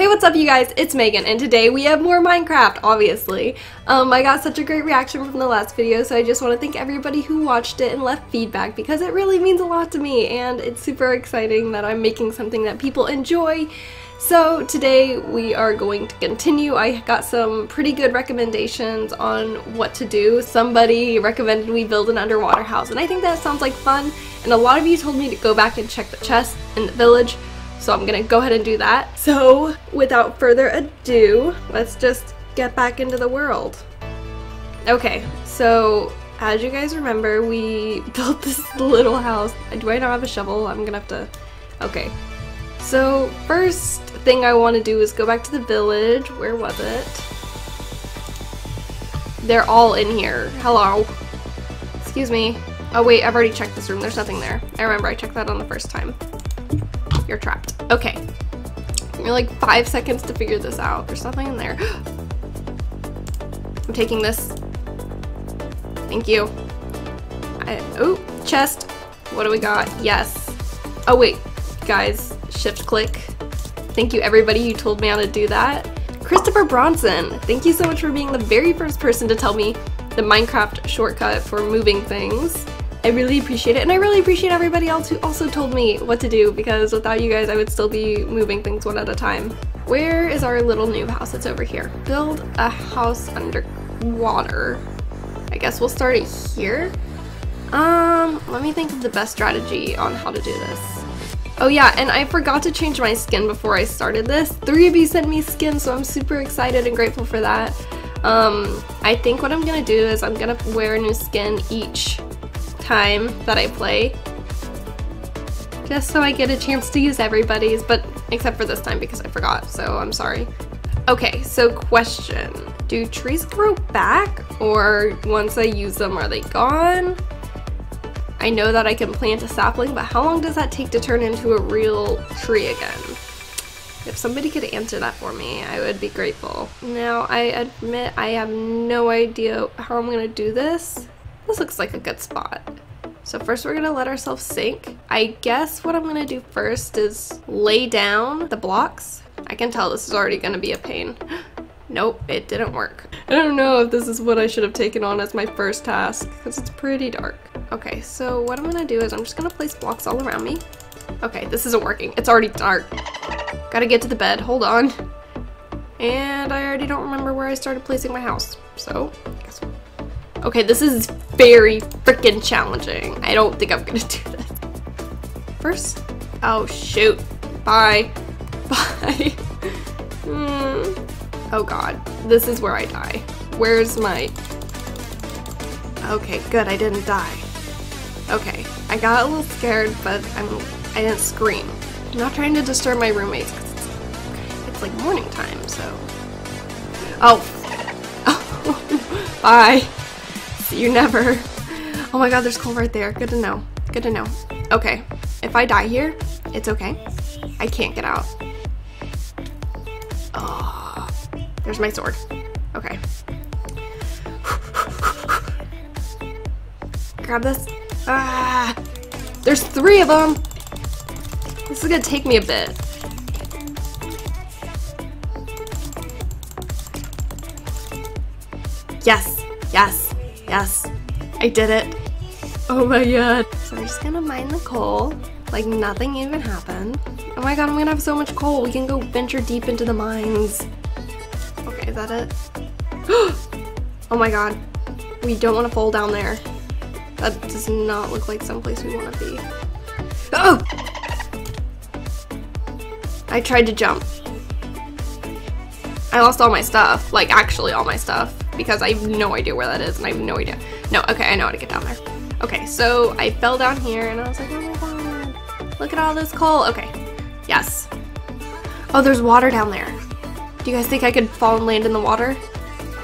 Hey, what's up you guys? It's Megan and today we have more Minecraft, obviously. I got such a great reaction from the last video, so I just want to thank everybody who watched it and left feedback because it really means a lot to me and it's super exciting that I'm making something that people enjoy. So today we are going to continue. I got some pretty good recommendations on what to do. Somebody recommended we build an underwater house and I think that sounds like fun, and a lot of you told me to go back and check the chest in the village. So I'm gonna go ahead and do that. So without further ado, let's just get back into the world. Okay, so as you guys remember, we built this little house. Do I not have a shovel? I'm gonna have to, okay. So first thing I wanna do is go back to the village. Where was it? They're all in here, hello. Excuse me. Oh wait, I've already checked this room. There's nothing there. I remember I checked that on the first time. You're trapped. Okay. You're like 5 seconds to figure this out. There's nothing in there. I'm taking this. Thank you. Oh, chest. What do we got? Yes. Oh wait, guys, shift click. Thank you everybody who told me how to do that. Christopher Bronson, thank you so much for being the very first person to tell me the Minecraft shortcut for moving things. I really appreciate it, and I really appreciate everybody else who also told me what to do, because without you guys I would still be moving things one at a time. Where is our little new house? It's over here. Build a house underwater. I guess we'll start it here. Let me think of the best strategy on how to do this. Oh yeah, and I forgot to change my skin before I started this. 3 of you sent me skins, so I'm super excited and grateful for that. I think what I'm gonna do is I'm gonna wear a new skin each time that I play, just so I get a chance to use everybody's, but except for this time because I forgot, so I'm sorry. Okay, so question, do trees grow back, or once I use them are they gone? I know that I can plant a sapling, but how long does that take to turn into a real tree again? If somebody could answer that for me, I would be grateful. Now I admit I have no idea how I'm gonna do this. This looks like a good spot. So first we're gonna let ourselves sink. I guess what I'm gonna do first is lay down the blocks. I can tell this is already gonna be a pain. Nope, it didn't work. I don't know if this is what I should have taken on as my first task because it's pretty dark. Okay, so what I'm gonna do is I'm just gonna place blocks all around me. Okay, this isn't working. It's already dark. Gotta get to the bed, hold on. And I already don't remember where I started placing my house, so I guess we'll... Okay, this is very freaking challenging. I don't think I'm gonna do this. First, oh shoot, bye, bye. Oh God, this is where I die. Where's my, okay, good, I didn't die. Okay, I got a little scared, but I didn't scream. I'm not trying to disturb my roommates, because it's like morning time, so. Oh, bye. You never. Oh my God, there's coal right there. Good to know. Good to know. Okay, if I die here, it's okay. I can't get out. Oh, there's my sword. Okay. Grab this. Ah, there's 3 of them. This is gonna take me a bit. Yes. Yes. Yes, I did it. Oh my God. So I'm just gonna mine the coal like nothing even happened. Oh my God, I'm gonna have so much coal. We can go venture deep into the mines. Okay, is that it? Oh my God. We don't wanna fall down there. That does not look like someplace we wanna be. Oh! I tried to jump. I lost all my stuff, like actually all my stuff, because I have no idea where that is and I have no idea. No, okay, I know how to get down there. Okay, so I fell down here and I was like, oh my God, look at all this coal. Okay, yes. Oh, there's water down there. Do you guys think I could fall and land in the water?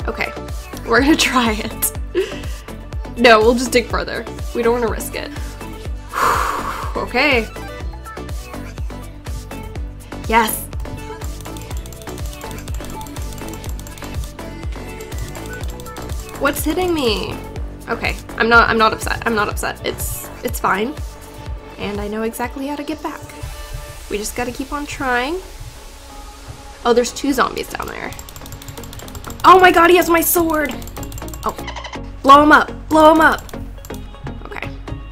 Okay, we're gonna try it. No, we'll just dig further. We don't wanna risk it. Okay. Yes. What's hitting me? Okay, I'm not upset. I'm not upset. It's fine. And I know exactly how to get back. We just gotta keep on trying. Oh, there's two zombies down there. Oh my god, he has my sword! Oh. Blow him up! Blow him up! Okay.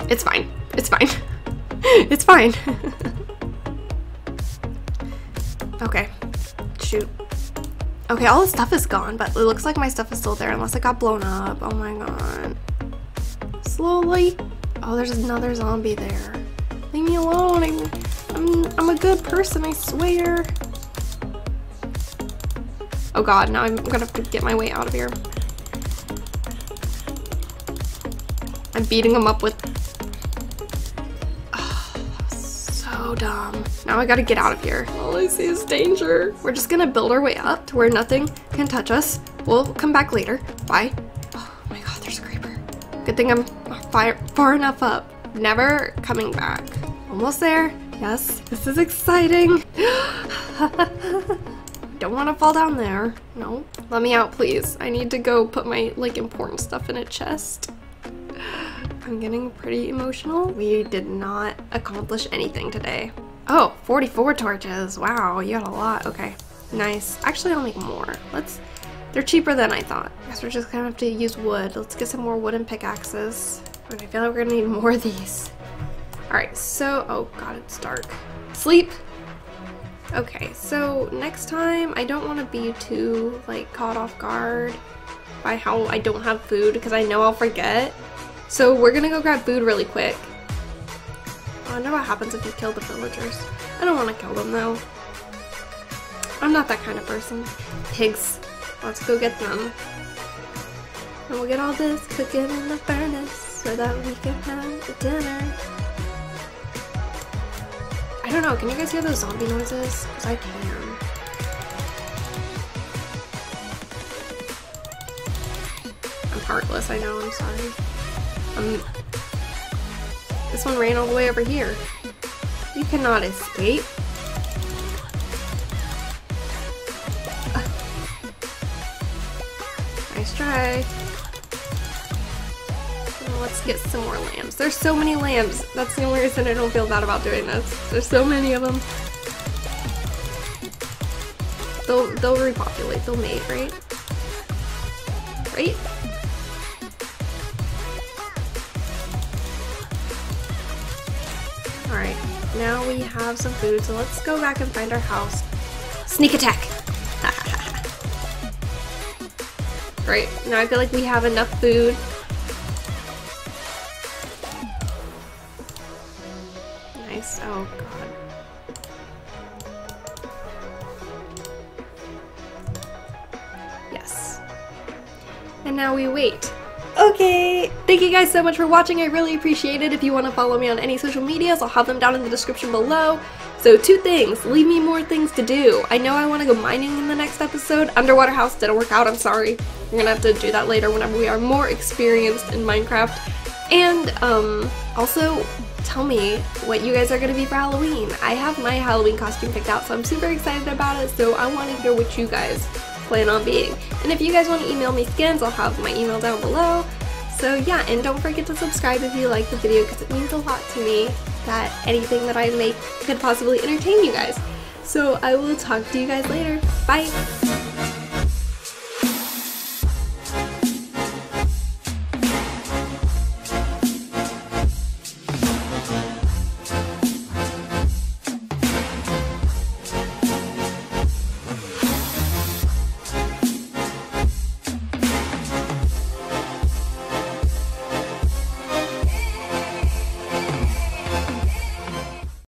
It's fine. It's fine. It's fine. Okay. Shoot. Okay, all the stuff is gone, but it looks like my stuff is still there unless it got blown up. Oh my god. Slowly. Oh, there's another zombie there. Leave me alone. I'm a good person, I swear. Oh god, now I'm gonna have to get my way out of here. I'm beating him up with... Oh, that was so dumb. Now I gotta get out of here. All I see is danger. We're just gonna build our way up to where nothing can touch us. We'll come back later. Bye. Oh my god, there's a creeper. Good thing I'm far enough up. Never coming back. Almost there. Yes, this is exciting. Don't want to fall down there. No. Let me out, please. I need to go put my, like, important stuff in a chest. I'm getting pretty emotional. We did not accomplish anything today. Oh, 44 torches. Wow, you got a lot. Okay, nice. Actually, I'll make more. Let's... They're cheaper than I thought. I guess we're just gonna have to use wood. Let's get some more wooden pickaxes. I feel like we're gonna need more of these. Alright, so... Oh god, it's dark. Sleep! Okay, so next time I don't want to be too, like, caught off guard by how I don't have food, because I know I'll forget. So we're gonna go grab food really quick. I wonder what happens if you kill the villagers. I don't want to kill them, though. I'm not that kind of person. Pigs. Let's go get them. And we'll get all this cooking in the furnace so that we can have a dinner. I don't know, can you guys hear those zombie noises? Because I can. I'm heartless, I know, I'm sorry. This one ran all the way over here. You cannot escape. Nice try. Let's get some more lambs. There's so many lambs. That's the only reason I don't feel bad about doing this. There's so many of them. They'll repopulate. They'll mate, right? Right? Alright. Now we have some food, so let's go back and find our house. Sneak attack! Right. Now I feel like we have enough food. Oh god. Yes. And now we wait. Okay! Thank you guys so much for watching. I really appreciate it. If you want to follow me on any social medias, I'll have them down in the description below. So two things. Leave me more things to do. I know I want to go mining in the next episode. Underwater house didn't work out. I'm sorry. We're gonna have to do that later whenever we are more experienced in Minecraft. And also... Tell me what you guys are going to be for Halloween. I have my Halloween costume picked out, so I'm super excited about it, so I want to hear what you guys plan on being. And if you guys want to email me skins, I'll have my email down below. So yeah, and don't forget to subscribe if you like the video, because it means a lot to me that anything that I make could possibly entertain you guys. So I will talk to you guys later. Bye!